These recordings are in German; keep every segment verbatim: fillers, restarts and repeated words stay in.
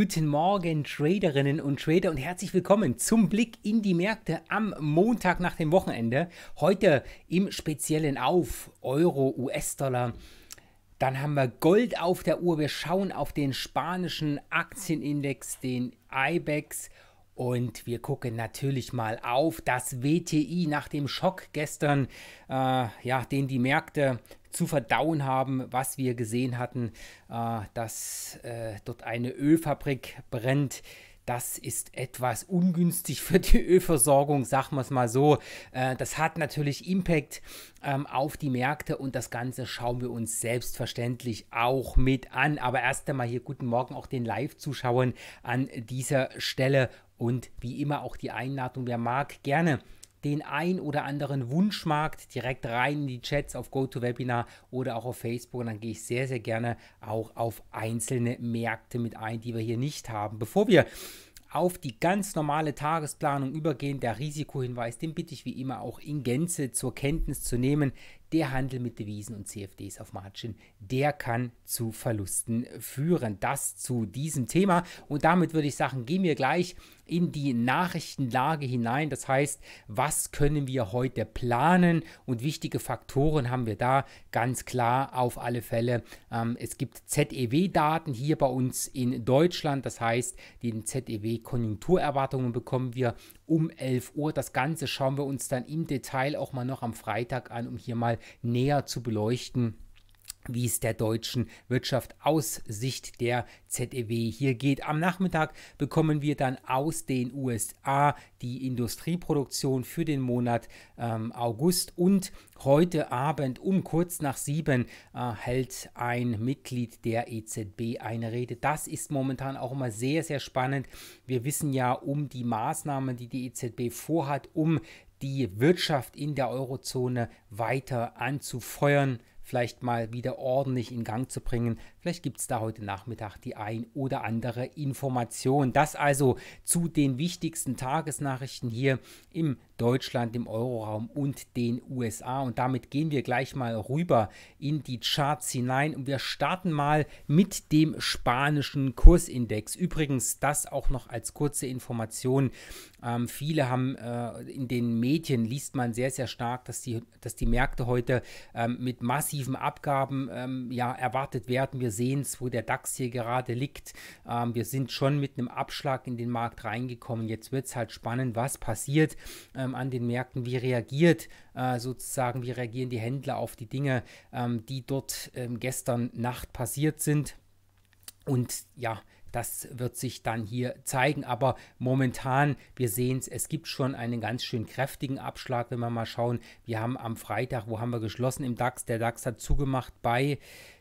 Guten Morgen, Traderinnen und Trader, und herzlich willkommen zum Blick in die Märkte am Montag nach dem Wochenende. Heute im Speziellen auf Euro, U S-Dollar. Dann haben wir Gold auf der Uhr. Wir schauen auf den spanischen Aktienindex, den I BEX. Und wir gucken natürlich mal auf das W T I nach dem Schock gestern, äh, ja, den die Märkte zu verdauen haben, was wir gesehen hatten, äh, dass äh, dort eine Ölfabrik brennt. Das ist etwas ungünstig für die Ölversorgung, sagen wir es mal so. Äh, das hat natürlich Impact ähm, auf die Märkte, und das Ganze schauen wir uns selbstverständlich auch mit an. Aber erst einmal hier guten Morgen auch den Live-Zuschauern an dieser Stelle. Und wie immer auch die Einladung, wer mag, gerne den ein oder anderen Wunschmarkt direkt rein in die Chats auf GoToWebinar oder auch auf Facebook. Und dann gehe ich sehr, sehr gerne auch auf einzelne Märkte mit ein, die wir hier nicht haben. Bevor wir auf die ganz normale Tagesplanung übergehen, der Risikohinweis, den bitte ich wie immer auch in Gänze zur Kenntnis zu nehmen. Der Handel mit Devisen und C F Ds auf Margin, der kann zu Verlusten führen. Das zu diesem Thema. Und damit würde ich sagen, gehen wir gleich in die Nachrichtenlage hinein. Das heißt, was können wir heute planen? Und wichtige Faktoren haben wir da ganz klar auf alle Fälle. Ähm, es gibt Z E W-Daten hier bei uns in Deutschland. Das heißt, die Z E W-Konjunkturerwartungen bekommen wir um elf Uhr. Das Ganze schauen wir uns dann im Detail auch mal noch am Freitag an, um hier mal näher zu beleuchten, wie es der deutschen Wirtschaft aus Sicht der Z E W hier geht. Am Nachmittag bekommen wir dann aus den U S A die Industrieproduktion für den Monat ähm, August, und heute Abend um kurz nach sieben äh, hält ein Mitglied der E Z B eine Rede. Das ist momentan auch immer sehr, sehr spannend. Wir wissen ja um die Maßnahmen, die die E Z B vorhat, um die Wirtschaft in der Eurozone weiter anzufeuern, vielleicht mal wieder ordentlich in Gang zu bringen. Vielleicht gibt es da heute Nachmittag die ein oder andere Information. Das also zu den wichtigsten Tagesnachrichten hier im Deutschland, im Euroraum und den U S A. Und damit gehen wir gleich mal rüber in die Charts hinein. Und wir starten mal mit dem spanischen Kursindex. Übrigens, das auch noch als kurze Information. Ähm, viele haben äh, in den Medien, liest man sehr, sehr stark, dass die, dass die Märkte heute ähm, mit massiv Abgaben ähm, ja, erwartet werden. Wir sehen es, wo der DAX hier gerade liegt. Ähm, wir sind schon mit einem Abschlag in den Markt reingekommen. Jetzt wird es halt spannend, was passiert ähm, an den Märkten, wie reagiert äh, sozusagen, wie reagieren die Händler auf die Dinge, ähm, die dort ähm, gestern Nacht passiert sind. Und ja, das wird sich dann hier zeigen, aber momentan, wir sehen es, es gibt schon einen ganz schön kräftigen Abschlag, wenn wir mal schauen. Wir haben am Freitag, wo haben wir geschlossen im DAX? Der DAX hat zugemacht bei,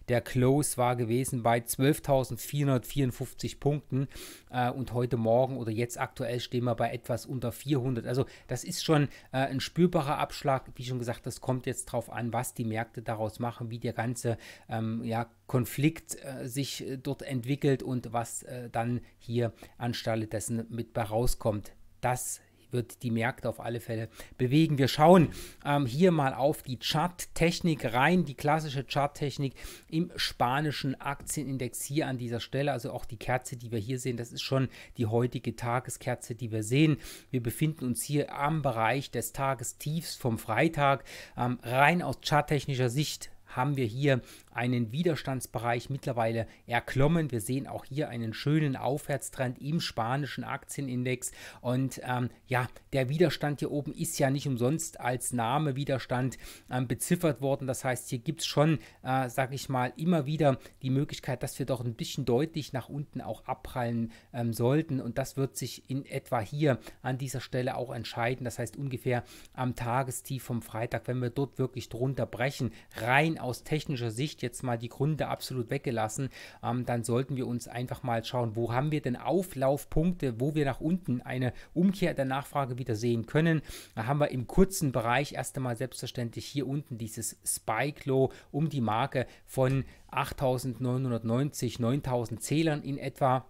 der Close war gewesen bei zwölftausendvierhundertvierundfünfzig Punkten, äh, und heute Morgen oder jetzt aktuell stehen wir bei etwas unter vierhundert. Also das ist schon äh, ein spürbarer Abschlag. Wie schon gesagt, das kommt jetzt drauf an, was die Märkte daraus machen, wie der ganze ähm, ja, Konflikt äh, sich äh, dort entwickelt und was äh, dann hier anstelle dessen mit bei rauskommt. Das wird die Märkte auf alle Fälle bewegen. Wir schauen ähm, hier mal auf die Charttechnik rein, die klassische Charttechnik im spanischen Aktienindex hier an dieser Stelle. Also auch die Kerze, die wir hier sehen, das ist schon die heutige Tageskerze, die wir sehen. Wir befinden uns hier am Bereich des Tagestiefs vom Freitag. Ähm, rein aus charttechnischer Sicht haben wir hier einen Widerstandsbereich mittlerweile erklommen. Wir sehen auch hier einen schönen Aufwärtstrend im spanischen Aktienindex. Und ähm, ja, der Widerstand hier oben ist ja nicht umsonst als Name Widerstand ähm, beziffert worden. Das heißt, hier gibt es schon, äh, sage ich mal, immer wieder die Möglichkeit, dass wir doch ein bisschen deutlich nach unten auch abprallen ähm, sollten. Und das wird sich in etwa hier an dieser Stelle auch entscheiden. Das heißt, ungefähr am Tagestief vom Freitag, wenn wir dort wirklich drunter brechen, rein aus technischer Sicht, jetzt mal die Gründe absolut weggelassen, ähm, dann sollten wir uns einfach mal schauen, wo haben wir denn Auflaufpunkte, wo wir nach unten eine Umkehr der Nachfrage wieder sehen können. Da haben wir im kurzen Bereich erst einmal selbstverständlich hier unten dieses Spike-Low um die Marke von achttausendneunhundertneunzig, neuntausend Zählern in etwa.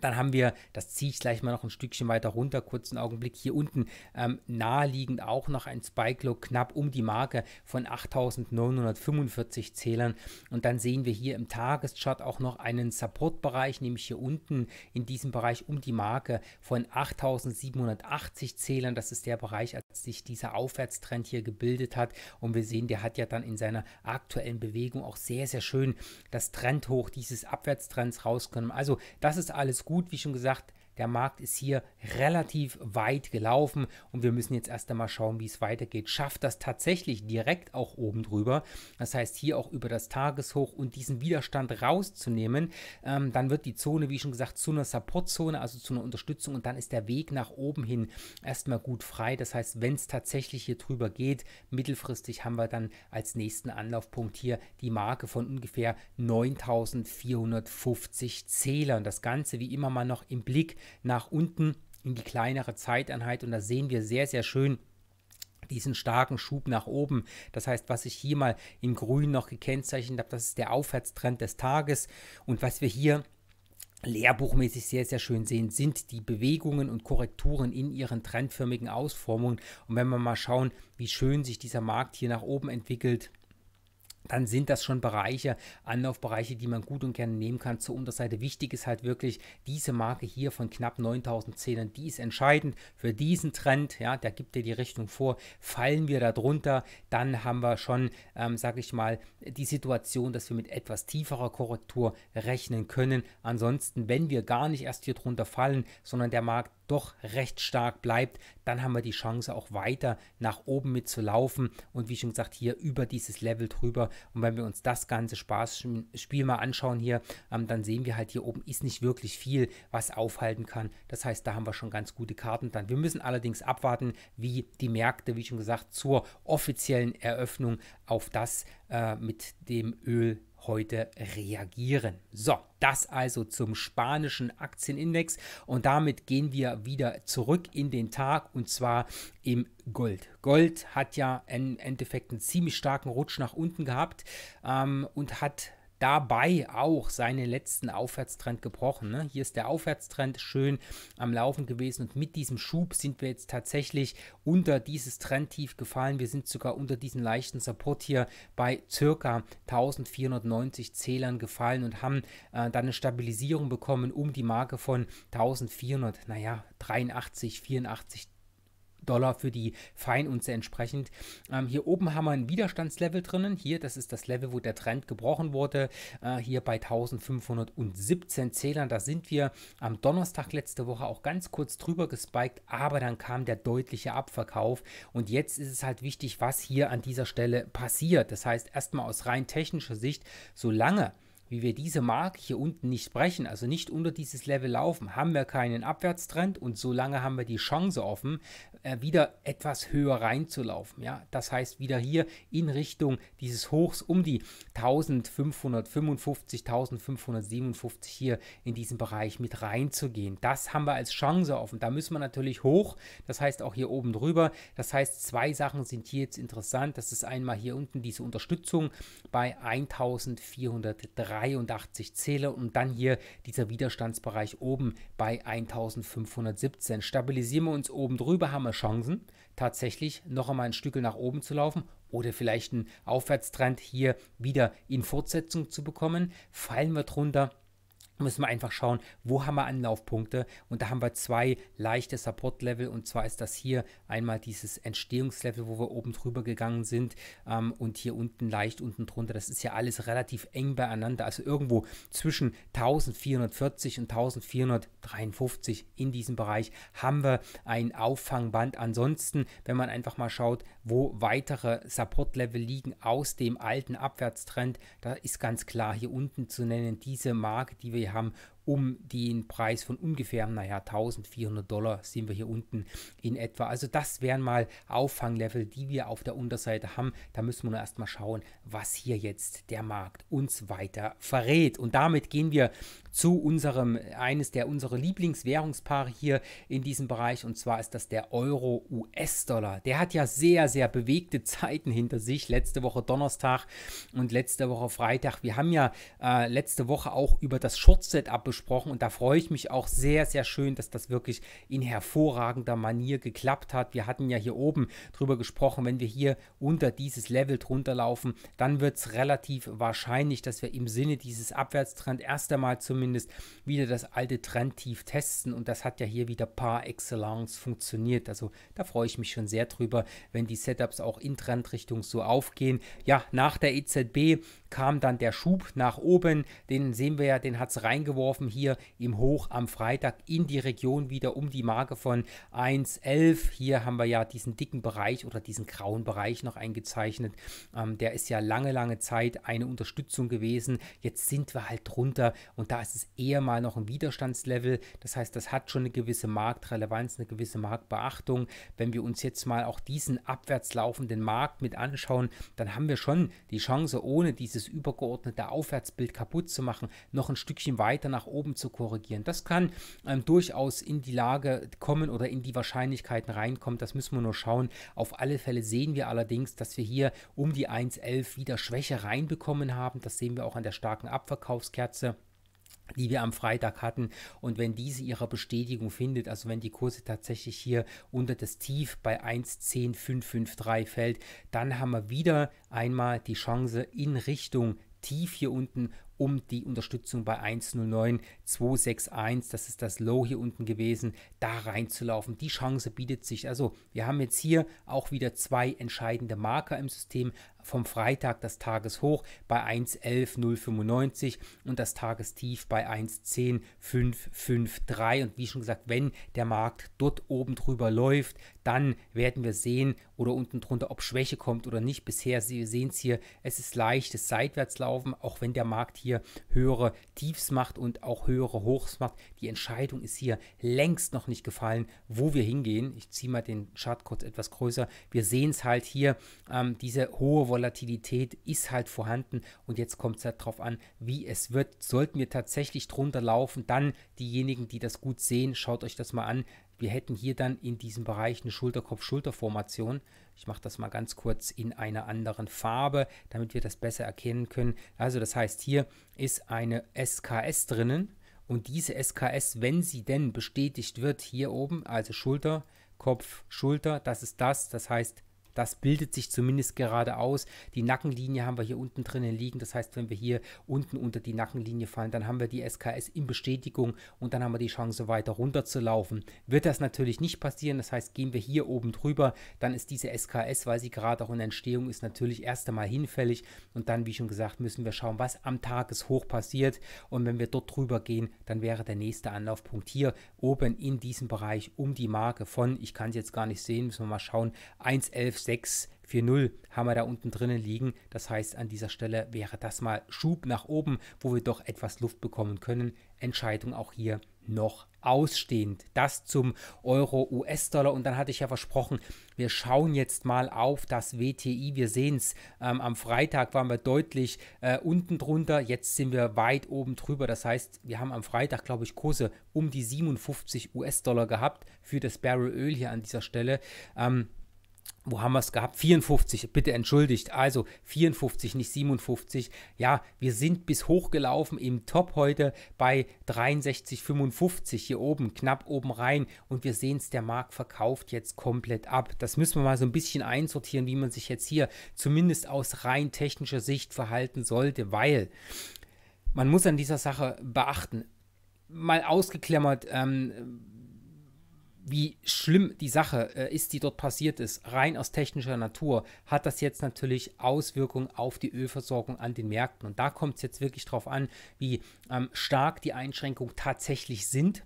Dann haben wir, das ziehe ich gleich mal noch ein Stückchen weiter runter, kurz einen Augenblick, hier unten ähm, naheliegend auch noch ein Spike-Low knapp um die Marke von achttausendneunhundertfünfundvierzig Zählern. Und dann sehen wir hier im Tageschart auch noch einen Support-Bereich, nämlich hier unten in diesem Bereich um die Marke von achttausendsiebenhundertachtzig Zählern. Das ist der Bereich, als sich dieser Aufwärtstrend hier gebildet hat. Und wir sehen, der hat ja dann in seiner aktuellen Bewegung auch sehr, sehr schön das Trendhoch dieses Abwärtstrends rausgenommen. Also das ist alles gut, wie schon gesagt, der Markt ist hier relativ weit gelaufen und wir müssen jetzt erst einmal schauen, wie es weitergeht. Schafft das tatsächlich direkt auch oben drüber, das heißt hier auch über das Tageshoch und diesen Widerstand rauszunehmen, ähm, dann wird die Zone, wie schon gesagt, zu einer Supportzone, also zu einer Unterstützung, und dann ist der Weg nach oben hin erstmal gut frei. Das heißt, wenn es tatsächlich hier drüber geht, mittelfristig haben wir dann als nächsten Anlaufpunkt hier die Marke von ungefähr neuntausendvierhundertfünfzig Zählern. Das Ganze wie immer mal noch im Blick nach unten in die kleinere Zeiteinheit, und da sehen wir sehr, sehr schön diesen starken Schub nach oben. Das heißt, was ich hier mal in grün noch gekennzeichnet habe, das ist der Aufwärtstrend des Tages, und was wir hier lehrbuchmäßig sehr, sehr schön sehen, sind die Bewegungen und Korrekturen in ihren trendförmigen Ausformungen. Und wenn wir mal schauen, wie schön sich dieser Markt hier nach oben entwickelt, dann sind das schon Bereiche, Anlaufbereiche, die man gut und gerne nehmen kann zur Unterseite. Wichtig ist halt wirklich diese Marke hier von knapp neuntausend Zählern, die ist entscheidend für diesen Trend. Ja, der gibt dir die Richtung vor. Fallen wir da drunter, dann haben wir schon, ähm, sage ich mal, die Situation, dass wir mit etwas tieferer Korrektur rechnen können. Ansonsten, wenn wir gar nicht erst hier drunter fallen, sondern der Markt doch recht stark bleibt, dann haben wir die Chance auch weiter nach oben mit zu laufen und wie schon gesagt hier über dieses Level drüber. Und wenn wir uns das ganze Spaßspiel mal anschauen hier, ähm, dann sehen wir halt, hier oben ist nicht wirklich viel, was aufhalten kann. Das heißt, da haben wir schon ganz gute Karten dann. Wir müssen allerdings abwarten, wie die Märkte, wie schon gesagt, zur offiziellen Eröffnung auf das äh, mit dem Öl heute reagieren. So, das also zum spanischen Aktienindex, und damit gehen wir wieder zurück in den Tag, und zwar im Gold. Gold hat ja im Endeffekt einen ziemlich starken Rutsch nach unten gehabt ähm, und hat dabei auch seinen letzten Aufwärtstrend gebrochen. Ne? Hier ist der Aufwärtstrend schön am Laufen gewesen, und mit diesem Schub sind wir jetzt tatsächlich unter dieses Trendtief gefallen. Wir sind sogar unter diesen leichten Support hier bei circa eintausendvierhundertneunzig Zählern gefallen und haben äh, dann eine Stabilisierung bekommen um die Marke von eintausendvierhundert, naja, dreiundachtzig, vierundachtzig Dollar für die Feinunze entsprechend. Ähm, hier oben haben wir ein Widerstandslevel drinnen. Hier, das ist das Level, wo der Trend gebrochen wurde. Äh, hier bei eintausendfünfhundertsiebzehn Zählern. Da sind wir am Donnerstag letzte Woche auch ganz kurz drüber gespiked, aber dann kam der deutliche Abverkauf. Und jetzt ist es halt wichtig, was hier an dieser Stelle passiert. Das heißt, erstmal aus rein technischer Sicht, solange wie wir diese Marke hier unten nicht brechen, also nicht unter dieses Level laufen, haben wir keinen Abwärtstrend, und solange haben wir die Chance offen, äh, wieder etwas höher reinzulaufen. Ja? Das heißt, wieder hier in Richtung dieses Hochs um die eintausendfünfhundertfünfundfünfzig, eintausendfünfhundertsiebenundfünfzig hier in diesem Bereich mit reinzugehen. Das haben wir als Chance offen. Da müssen wir natürlich hoch, das heißt auch hier oben drüber. Das heißt, zwei Sachen sind hier jetzt interessant. Das ist einmal hier unten diese Unterstützung bei eintausendvierhundertdreiundachtzig Zähler und dann hier dieser Widerstandsbereich oben bei eintausendfünfhundertsiebzehn. Stabilisieren wir uns oben drüber, haben wir Chancen, tatsächlich noch einmal ein Stückchen nach oben zu laufen oder vielleicht einen Aufwärtstrend hier wieder in Fortsetzung zu bekommen. Fallen wir drunter, müssen wir einfach schauen, wo haben wir Anlaufpunkte, und da haben wir zwei leichte Support-Level, und zwar ist das hier einmal dieses Entstehungslevel, wo wir oben drüber gegangen sind, ähm, und hier unten leicht unten drunter. Das ist ja alles relativ eng beieinander, also irgendwo zwischen eintausendvierhundertvierzig und eintausendvierhundertdreiundfünfzig in diesem Bereich haben wir ein Auffangband. Ansonsten, wenn man einfach mal schaut, wo weitere Support-Level liegen aus dem alten Abwärtstrend, da ist ganz klar hier unten zu nennen diese Marke, die wir haben, um den Preis von ungefähr, naja, eintausendvierhundert Dollar sehen wir hier unten in etwa. Also das wären mal Auffanglevel, die wir auf der Unterseite haben. Da müssen wir nur erstmal schauen, was hier jetzt der Markt uns weiter verrät. Und damit gehen wir zu unserem, eines der unsere Lieblingswährungspaare hier in diesem Bereich, und zwar ist das der Euro-U S-Dollar. Der hat ja sehr, sehr bewegte Zeiten hinter sich. Letzte Woche Donnerstag und letzte Woche Freitag. Wir haben ja äh, letzte Woche auch über das Short-Setup besprochen. gesprochen und da freue ich mich auch sehr, sehr schön, dass das wirklich in hervorragender Manier geklappt hat. Wir hatten ja hier oben drüber gesprochen, wenn wir hier unter dieses Level drunter laufen, dann wird es relativ wahrscheinlich, dass wir im Sinne dieses Abwärtstrend erst einmal zumindest wieder das alte Trendtief testen und das hat ja hier wieder par excellence funktioniert. Also da freue ich mich schon sehr drüber, wenn die Setups auch in Trendrichtung so aufgehen. Ja, nach der E Z B kam dann der Schub nach oben, den sehen wir ja, den hat es reingeworfen hier im Hoch am Freitag in die Region wieder um die Marke von eins Komma elf. Hier haben wir ja diesen dicken Bereich oder diesen grauen Bereich noch eingezeichnet. Ähm, der ist ja lange, lange Zeit eine Unterstützung gewesen. Jetzt sind wir halt drunter und da ist es eher mal noch ein Widerstandslevel. Das heißt, das hat schon eine gewisse Marktrelevanz, eine gewisse Marktbeachtung. Wenn wir uns jetzt mal auch diesen abwärts laufenden Markt mit anschauen, dann haben wir schon die Chance, ohne dieses übergeordnete Aufwärtsbild kaputt zu machen, noch ein Stückchen weiter nach oben zu korrigieren. Das kann ähm, durchaus in die Lage kommen oder in die Wahrscheinlichkeiten reinkommen. Das müssen wir nur schauen. Auf alle Fälle sehen wir allerdings, dass wir hier um die eins Komma elf wieder Schwäche reinbekommen haben. Das sehen wir auch an der starken Abverkaufskerze, die wir am Freitag hatten, und wenn diese ihre Bestätigung findet, also wenn die Kurse tatsächlich hier unter das Tief bei eins Komma eins null fünf fünf drei fällt, dann haben wir wieder einmal die Chance in Richtung Tief hier unten um die Unterstützung bei eins Komma null neun zwei sechs eins, das ist das Low hier unten gewesen, da reinzulaufen. Die Chance bietet sich. Also wir haben jetzt hier auch wieder zwei entscheidende Marker im System. Vom Freitag das Tageshoch bei eins Komma eins null neun fünf und das Tagestief bei eins Komma eins null fünf fünf drei. Und wie schon gesagt, wenn der Markt dort oben drüber läuft, dann werden wir sehen oder unten drunter, ob Schwäche kommt oder nicht. Bisher, Sie sehen es hier, es ist leichtes Seitwärtslaufen, auch wenn der Markt hier hier höhere Tiefs macht und auch höhere Hochs macht. Die Entscheidung ist hier längst noch nicht gefallen, wo wir hingehen. Ich ziehe mal den Chart kurz etwas größer. Wir sehen es halt hier, ähm, diese hohe Volatilität ist halt vorhanden und jetzt kommt es halt darauf an, wie es wird. Sollten wir tatsächlich drunter laufen, dann diejenigen, die das gut sehen, schaut euch das mal an. Wir hätten hier dann in diesem Bereich eine Schulterkopf-Schulter-Formation. Ich mache das mal ganz kurz in einer anderen Farbe, damit wir das besser erkennen können. Also das heißt, hier ist eine S K S drinnen und diese S K S, wenn sie denn bestätigt wird, hier oben, also Schulter, Kopf, Schulter, das ist das, das heißt, das bildet sich zumindest gerade aus. Die Nackenlinie haben wir hier unten drinnen liegen. Das heißt, wenn wir hier unten unter die Nackenlinie fallen, dann haben wir die S K S in Bestätigung und dann haben wir die Chance, weiter runter zu laufen. Wird das natürlich nicht passieren. Das heißt, gehen wir hier oben drüber, dann ist diese S K S, weil sie gerade auch in Entstehung ist, natürlich erst einmal hinfällig. Und dann, wie schon gesagt, müssen wir schauen, was am Tageshoch passiert. Und wenn wir dort drüber gehen, dann wäre der nächste Anlaufpunkt hier oben in diesem Bereich um die Marke von, ich kann es jetzt gar nicht sehen, müssen wir mal schauen, eins Komma elf sechs vier null haben wir da unten drinnen liegen. Das heißt, an dieser Stelle wäre das mal Schub nach oben, wo wir doch etwas Luft bekommen können. Entscheidung auch hier noch ausstehend. Das zum Euro-U S-Dollar. Und dann hatte ich ja versprochen, wir schauen jetzt mal auf das W T I. Wir sehen es, ähm, am Freitag waren wir deutlich äh, unten drunter. Jetzt sind wir weit oben drüber. Das heißt, wir haben am Freitag, glaube ich, Kurse um die siebenundfünfzig U S-Dollar gehabt für das Barrel Öl hier an dieser Stelle. Ähm, Wo haben wir es gehabt? vierundfünfzig, bitte entschuldigt. Also vierundfünfzig, nicht siebenundfünfzig. Ja, wir sind bis hoch gelaufen im Top heute bei dreiundsechzig Komma fünfundfünfzig hier oben, knapp oben rein. Und wir sehen es, der Markt verkauft jetzt komplett ab. Das müssen wir mal so ein bisschen einsortieren, wie man sich jetzt hier zumindest aus rein technischer Sicht verhalten sollte, weil man muss an dieser Sache beachten, mal ausgeklammert, ähm, wie schlimm die Sache äh, ist, die dort passiert ist, rein aus technischer Natur, hat das jetzt natürlich Auswirkungen auf die Ölversorgung an den Märkten. Und da kommt es jetzt wirklich drauf an, wie ähm, stark die Einschränkungen tatsächlich sind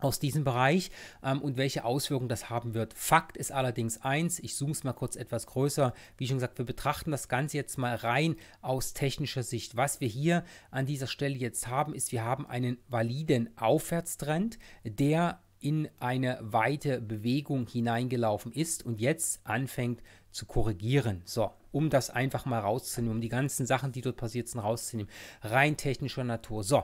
aus diesem Bereich ähm, und welche Auswirkungen das haben wird. Fakt ist allerdings eins, ich zoome es mal kurz etwas größer, wie schon gesagt, wir betrachten das Ganze jetzt mal rein aus technischer Sicht. Was wir hier an dieser Stelle jetzt haben, ist, wir haben einen validen Aufwärtstrend, der in eine weite Bewegung hineingelaufen ist und jetzt anfängt zu korrigieren. So, um das einfach mal rauszunehmen, um die ganzen Sachen, die dort passiert sind, rauszunehmen. Rein technischer Natur. So,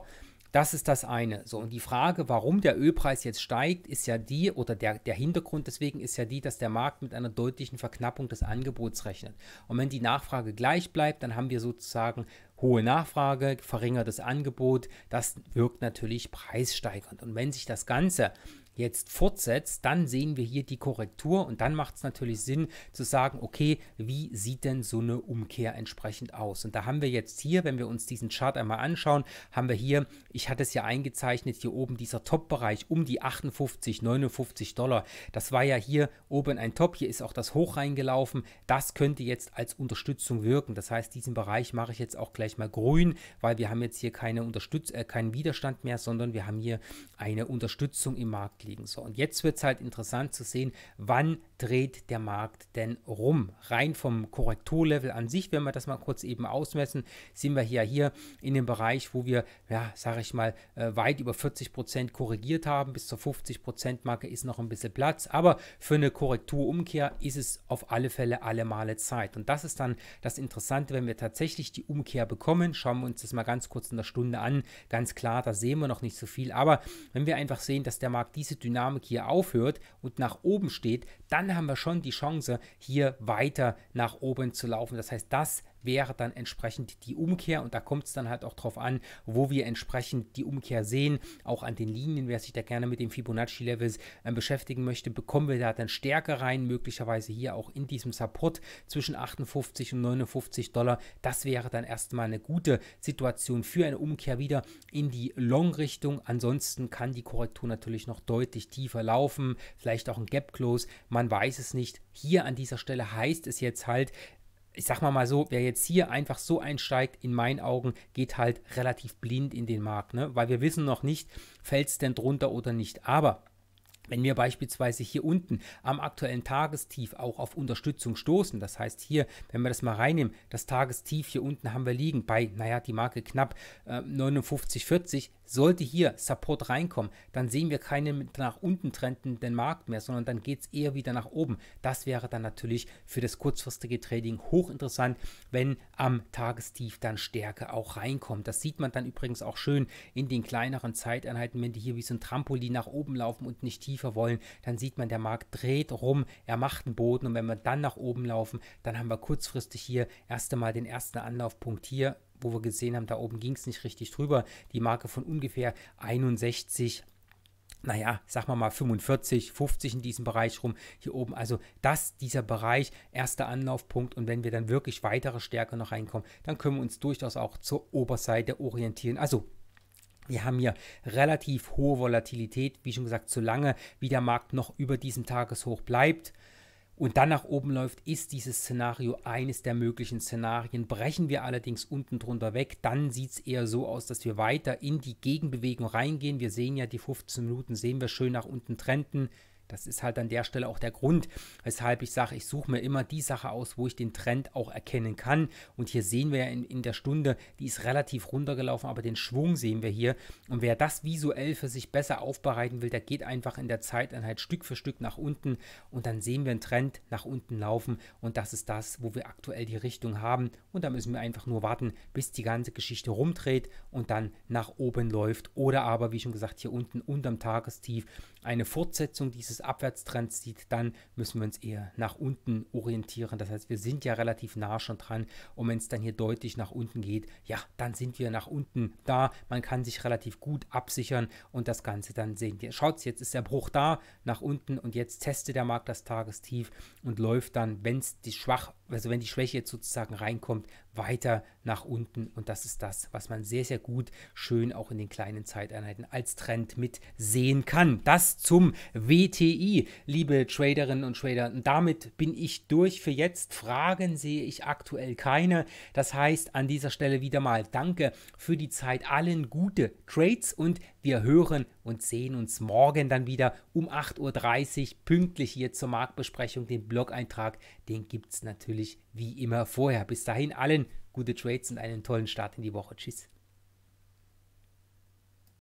Das ist das eine. So, und die Frage, warum der Ölpreis jetzt steigt, ist ja die, oder der, der Hintergrund deswegen ist ja die, dass der Markt mit einer deutlichen Verknappung des Angebots rechnet. Und wenn die Nachfrage gleich bleibt, dann haben wir sozusagen hohe Nachfrage, verringertes Angebot. Das wirkt natürlich preissteigernd. Und wenn sich das Ganze jetzt fortsetzt, dann sehen wir hier die Korrektur und dann macht es natürlich Sinn zu sagen, okay, wie sieht denn so eine Umkehr entsprechend aus? Und da haben wir jetzt hier, wenn wir uns diesen Chart einmal anschauen, haben wir hier, ich hatte es ja eingezeichnet, hier oben dieser Top-Bereich um die achtundfünfzig, neunundfünfzig Dollar. Das war ja hier oben ein Top, hier ist auch das Hoch reingelaufen. Das könnte jetzt als Unterstützung wirken. Das heißt, diesen Bereich mache ich jetzt auch gleich mal grün, weil wir haben jetzt hier keine Unterstützung, äh, keinen Widerstand mehr, sondern wir haben hier eine Unterstützung im Markt liegen. So, und jetzt wird es halt interessant zu sehen, wann dreht der Markt denn rum. Rein vom Korrekturlevel an sich, wenn wir das mal kurz eben ausmessen, sind wir hier, hier in dem Bereich, wo wir, ja, sage ich mal, äh, weit über vierzig Prozent korrigiert haben. Bis zur fünfzig Prozent-Marke ist noch ein bisschen Platz, aber für eine Korrekturumkehr ist es auf alle Fälle alle Male Zeit. Und das ist dann das Interessante, wenn wir tatsächlich die Umkehr bekommen. Schauen wir uns das mal ganz kurz in der Stunde an. Ganz klar, da sehen wir noch nicht so viel, aber wenn wir einfach sehen, dass der Markt diese Dynamik hier aufhört und nach oben steht, dann haben wir schon die Chance, hier weiter nach oben zu laufen. Das heißt, das wäre dann entsprechend die Umkehr und da kommt es dann halt auch drauf an, wo wir entsprechend die Umkehr sehen, auch an den Linien. Wer sich da gerne mit den Fibonacci-Levels äh, beschäftigen möchte, bekommen wir da dann Stärke rein, möglicherweise hier auch in diesem Support zwischen achtundfünfzig und neunundfünfzig Dollar. Das wäre dann erstmal eine gute Situation für eine Umkehr wieder in die Long-Richtung. Ansonsten kann die Korrektur natürlich noch deutlich tiefer laufen, vielleicht auch ein Gap-Close, man weiß es nicht. Hier an dieser Stelle heißt es jetzt halt, ich sag mal mal so, wer jetzt hier einfach so einsteigt, in meinen Augen, geht halt relativ blind in den Markt, ne? Weil wir wissen noch nicht, fällt es denn drunter oder nicht. Aber wenn wir beispielsweise hier unten am aktuellen Tagestief auch auf Unterstützung stoßen, das heißt hier, wenn wir das mal reinnehmen, das Tagestief hier unten haben wir liegen bei, naja, die Marke knapp äh, neunundfünfzig Komma vierzig, sollte hier Support reinkommen, dann sehen wir keinen nach unten trendenden Markt mehr, sondern dann geht es eher wieder nach oben. Das wäre dann natürlich für das kurzfristige Trading hochinteressant, wenn am Tagestief dann Stärke auch reinkommt. Das sieht man dann übrigens auch schön in den kleineren Zeiteinheiten, wenn die hier wie so ein Trampolin nach oben laufen und nicht tief wollen, dann sieht man, der Markt dreht rum, er macht einen Boden und wenn wir dann nach oben laufen, dann haben wir kurzfristig hier erst einmal den ersten Anlaufpunkt hier, wo wir gesehen haben, da oben ging es nicht richtig drüber, die Marke von ungefähr einundsechzig, naja, sagen wir mal fünfundvierzig, fünfzig in diesem Bereich rum, hier oben, also das, dieser Bereich, erster Anlaufpunkt und wenn wir dann wirklich weitere Stärke noch reinkommen, dann können wir uns durchaus auch zur Oberseite orientieren, also wir haben hier relativ hohe Volatilität, wie schon gesagt, solange wie der Markt noch über diesem Tageshoch bleibt und dann nach oben läuft, ist dieses Szenario eines der möglichen Szenarien. Brechen wir allerdings unten drunter weg, dann sieht es eher so aus, dass wir weiter in die Gegenbewegung reingehen. Wir sehen ja, die fünfzehn Minuten sehen wir schön nach unten trenden. Das ist halt an der Stelle auch der Grund, weshalb ich sage, ich suche mir immer die Sache aus, wo ich den Trend auch erkennen kann. Und hier sehen wir ja in, in der Stunde, die ist relativ runtergelaufen, aber den Schwung sehen wir hier. Und wer das visuell für sich besser aufbereiten will, der geht einfach in der Zeiteinheit Stück für Stück nach unten und dann sehen wir einen Trend nach unten laufen. Und das ist das, wo wir aktuell die Richtung haben. Und da müssen wir einfach nur warten, bis die ganze Geschichte rumdreht und dann nach oben läuft. Oder aber, wie schon gesagt, hier unten unterm Tagestief eine Fortsetzung dieses Abwärtstrend sieht, dann müssen wir uns eher nach unten orientieren. Das heißt, wir sind ja relativ nah schon dran und wenn es dann hier deutlich nach unten geht, ja, dann sind wir nach unten da. Man kann sich relativ gut absichern und das Ganze dann sehen wir. Schaut, jetzt ist der Bruch da, nach unten und jetzt testet der Markt das Tagestief und läuft dann, wenn es die schwach, also wenn die Schwäche jetzt sozusagen reinkommt, weiter nach unten und das ist das, was man sehr, sehr gut schön auch in den kleinen Zeiteinheiten als Trend mit sehen kann. Das zum W T I. Liebe Traderinnen und Trader, und damit bin ich durch für jetzt. Fragen sehe ich aktuell keine. Das heißt, an dieser Stelle wieder mal danke für die Zeit, allen gute Trades und wir hören und sehen uns morgen dann wieder um acht Uhr dreißig pünktlich hier zur Marktbesprechung. Den Blog-Eintrag, den gibt es natürlich wie immer vorher. Bis dahin allen gute Trades und einen tollen Start in die Woche. Tschüss.